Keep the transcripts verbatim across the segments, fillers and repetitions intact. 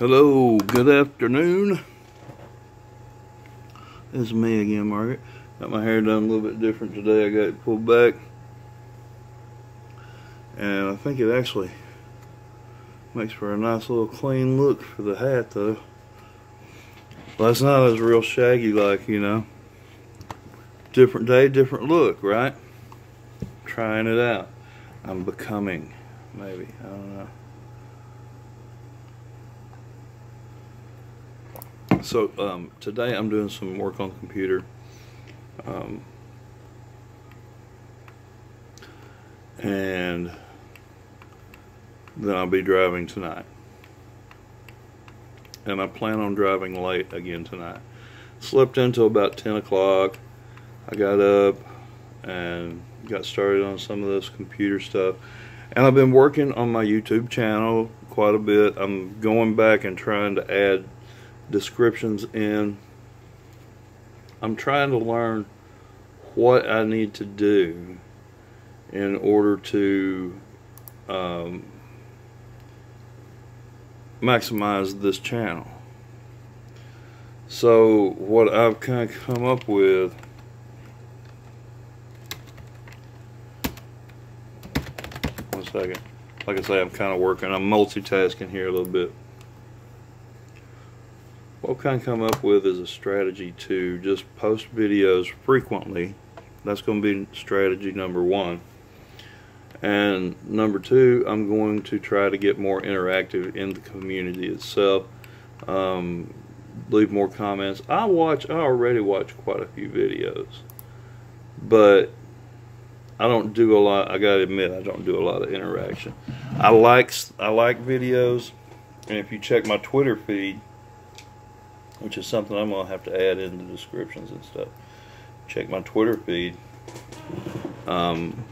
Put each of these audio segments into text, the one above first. Hello, good afternoon. It's me again, Margaret. Got my hair done a little bit different today. I got it pulled back. And I think it actually makes for a nice little clean look for the hat, though. Well, it's not as real shaggy like, you know. Different day, different look, right? Trying it out. I'm becoming, maybe. I don't know. So um, today I'm doing some work on the computer, um, and then I'll be driving tonight, and I plan on driving late again tonight. Slept until about ten o'clock. I got up and got started on some of this computer stuff, and I've been working on my YouTube channel quite a bit. I'm going back and trying to add descriptions in. I'm trying to learn what I need to do in order to um, maximize this channel. So what I've kind of come up with one second like I say I'm kind of working I'm multitasking here a little bit. What I've kind of come up with is a strategy to just post videos frequently. That's going to be strategy number one. And number two, I'm going to try to get more interactive in the community itself. Um, leave more comments. I watch, I already watch quite a few videos, but I don't do a lot. I gotta admit, I don't do a lot of interaction. I like I like videos, and if you check my Twitter feed, which is something I'm going to have to add in the descriptions and stuff. Check my Twitter feed. Um,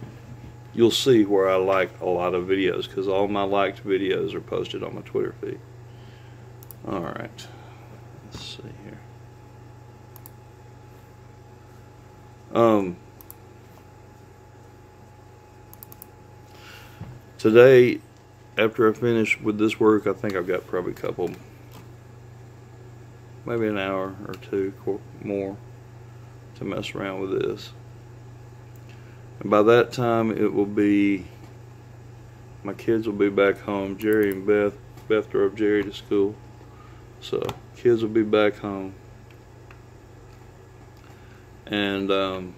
you'll see where I like a lot of videos, because all my liked videos are posted on my Twitter feed. Alright. Let's see here. Um, today, after I finish with this work, I think I've got probably a couple, maybe an hour or two more to mess around with this. And by that time it will be, my kids will be back home. Jerry and Beth, Beth drove Jerry to school. So kids will be back home. And um,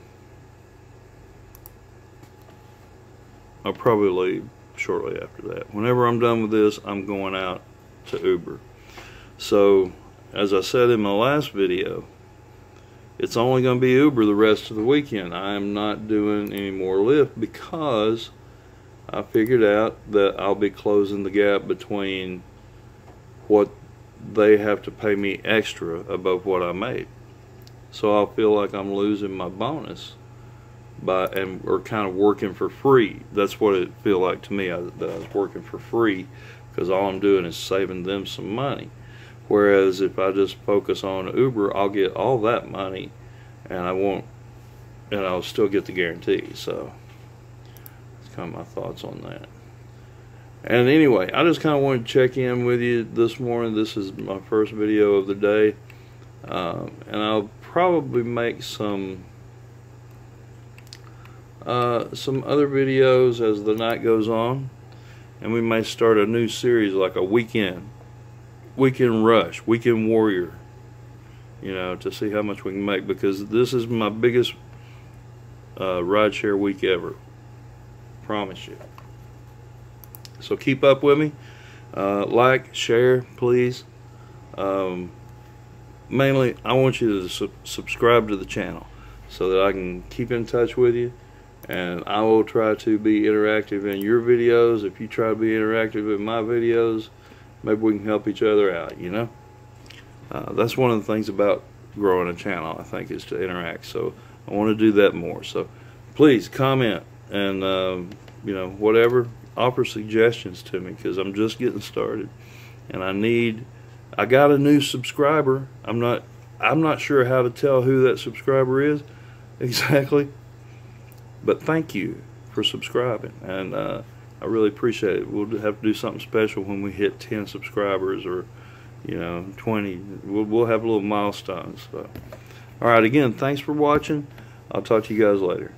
I'll probably leave shortly after that. Whenever I'm done with this, I'm going out to Uber. So as I said in my last video, it's only going to be Uber the rest of the weekend. I am not doing any more Lyft, because I figured out that I'll be closing the gap between what they have to pay me extra above what I made. So I'll feel like I'm losing my bonus by and or kind of working for free. That's what it feel like to me, I, that I was working for free, because all I'm doing is saving them some money. Whereas if I just focus on Uber, I'll get all that money, and I won't, and I'll still get the guarantee. So that's kind of my thoughts on that. And anyway, I just kind of wanted to check in with you this morning. This is my first video of the day, um, and I'll probably make some uh, some other videos as the night goes on, and we may start a new series, like a weekend. Weekend Rush, Weekend Warrior, you know, to see how much we can make, because this is my biggest uh, rideshare week ever. Promise you. So keep up with me. Uh, like, share, please. Um, mainly, I want you to su subscribe to the channel so that I can keep in touch with you, and I will try to be interactive in your videos. If you try to be interactive in my videos, maybe we can help each other out, you know? Uh, that's one of the things about growing a channel, I think, is to interact. So I want to do that more. So please comment and, um, you know, whatever. Offer suggestions to me, because I'm just getting started. And I need, I got a new subscriber. I'm not, I'm not sure how to tell who that subscriber is exactly. But thank you for subscribing. And, uh, I really appreciate it. We'll have to do something special when we hit ten subscribers, or you know, twenty. We'll, we'll have little milestones. So. All right, again, thanks for watching. I'll talk to you guys later.